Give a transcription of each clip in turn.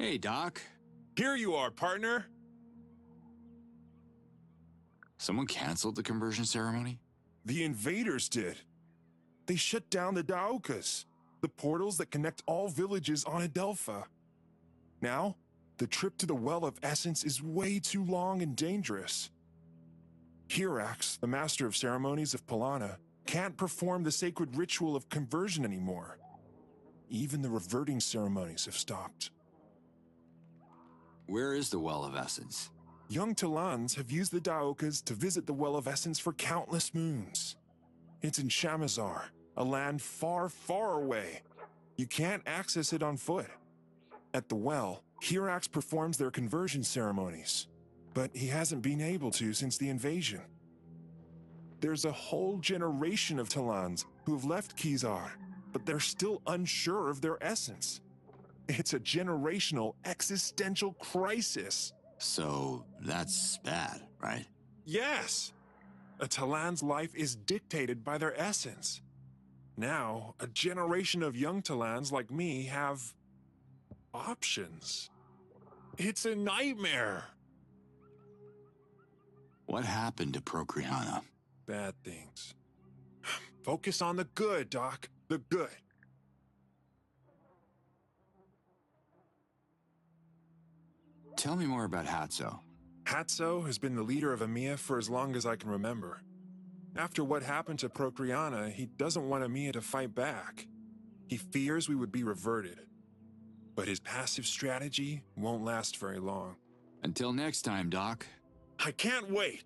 Hey, Doc. Here you are, partner. Someone canceled the conversion ceremony? The invaders did. They shut down the Daokas, the portals that connect all villages on Adelpha. Now, the trip to the Well of Essence is way too long and dangerous. Kirax, the master of ceremonies of Pallana, can't perform the sacred ritual of conversion anymore. Even the reverting ceremonies have stopped. Where is the Well of Essence? Young Talans have used the Daokas to visit the Well of Essence for countless moons. It's in Shamazar, a land far, far away. You can't access it on foot. At the well, Kirax performs their conversion ceremonies, but he hasn't been able to since the invasion. There's a whole generation of Talans who have left Kizaar, but they're still unsure of their essence. It's a generational existential crisis. So that's bad, right? Yes! A Talan's life is dictated by their essence. Now, a generation of young Talans like me have options. It's a nightmare. What happened to Procreana? Bad things. Focus on the good, Doc. The good. Tell me more about Hatsu. Hatsu has been the leader of Emaia for as long as I can remember. After what happened to Procreana, he doesn't want Emaia to fight back. He fears we would be reverted. But his passive strategy won't last very long. Until next time, Doc. I can't wait!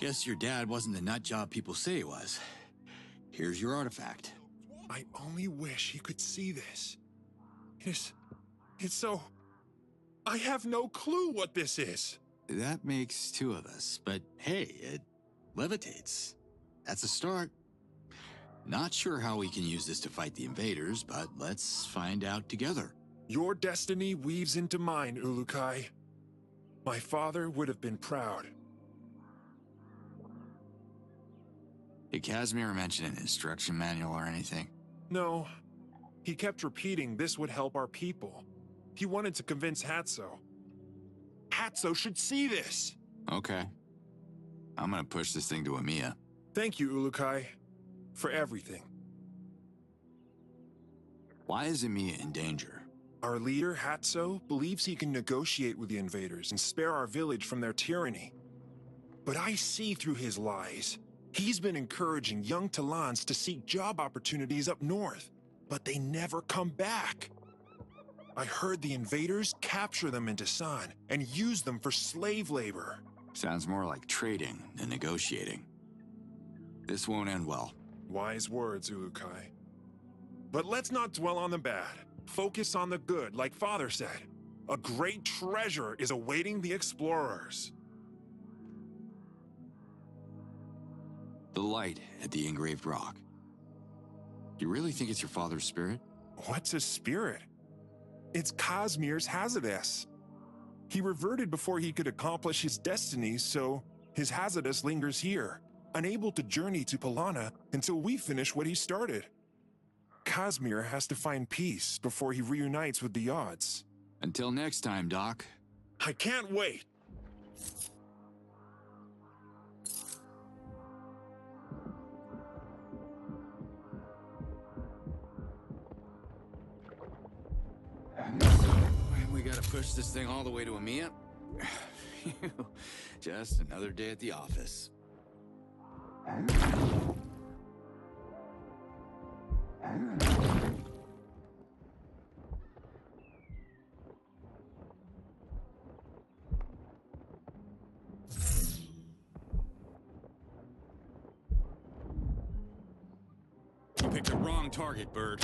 Guess your dad wasn't the nut job people say he was. Here's your artifact. I only wish he could see this. It's so... I have no clue what this is. That makes two of us, but hey, it levitates. That's a start. Not sure how we can use this to fight the invaders, but let's find out together. Your destiny weaves into mine, Ulukai. My father would have been proud. Did Kazmir mention an instruction manual or anything? No. He kept repeating this would help our people. He wanted to convince Hatsu. Hatsu should see this! Okay. I'm gonna push this thing to Emaia. Thank you, Ulukai. For everything. Why is Emaia in danger? Our leader, Hatsu, believes he can negotiate with the invaders and spare our village from their tyranny. But I see through his lies. He's been encouraging young Talans to seek job opportunities up north, but they never come back. I heard the invaders capture them in Tasan and use them for slave labor. Sounds more like trading than negotiating. This won't end well. Wise words, Ulukai. But let's not dwell on the bad. Focus on the good, like Father said. A great treasure is awaiting the explorers. The light at the engraved rock. You really think it's your father's spirit? What's his spirit? It's Kazmir's Hazardous. He reverted before he could accomplish his destiny, so his Hazardous lingers here, unable to journey to Pallana until we finish what he started. Kazmir has to find peace before he reunites with the odds. Until next time, Doc. I can't wait! We gotta push this thing all the way to Emaia? Just another day at the office. You picked the wrong target, Bird.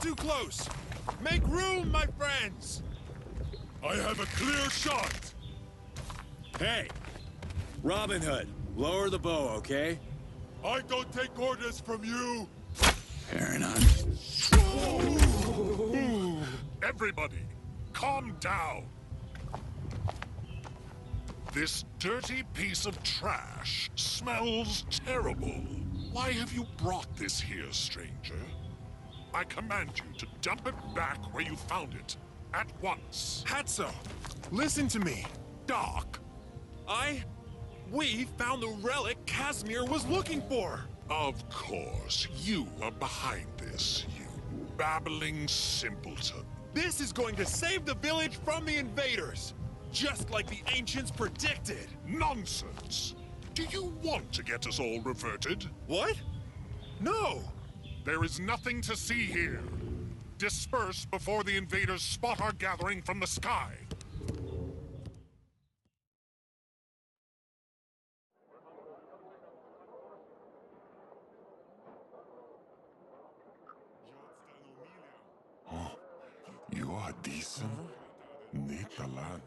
Too close. Make room, my friends. I have a clear shot. Hey, Robin Hood, lower the bow, okay? I don't take orders from you. Fair enough. Everybody, calm down. This dirty piece of trash smells terrible. Why have you brought this here, stranger? I command you to dump it back where you found it, at once. Hatsu, listen to me. Doc. We found the relic Kazmir was looking for. Of course, you are behind this, you babbling simpleton. This is going to save the village from the invaders. Just like the ancients predicted. Nonsense! Do you want to get us all reverted? What? No! There is nothing to see here. Disperse before the invaders spot our gathering from the sky. Oh, you are decent? Nitalan.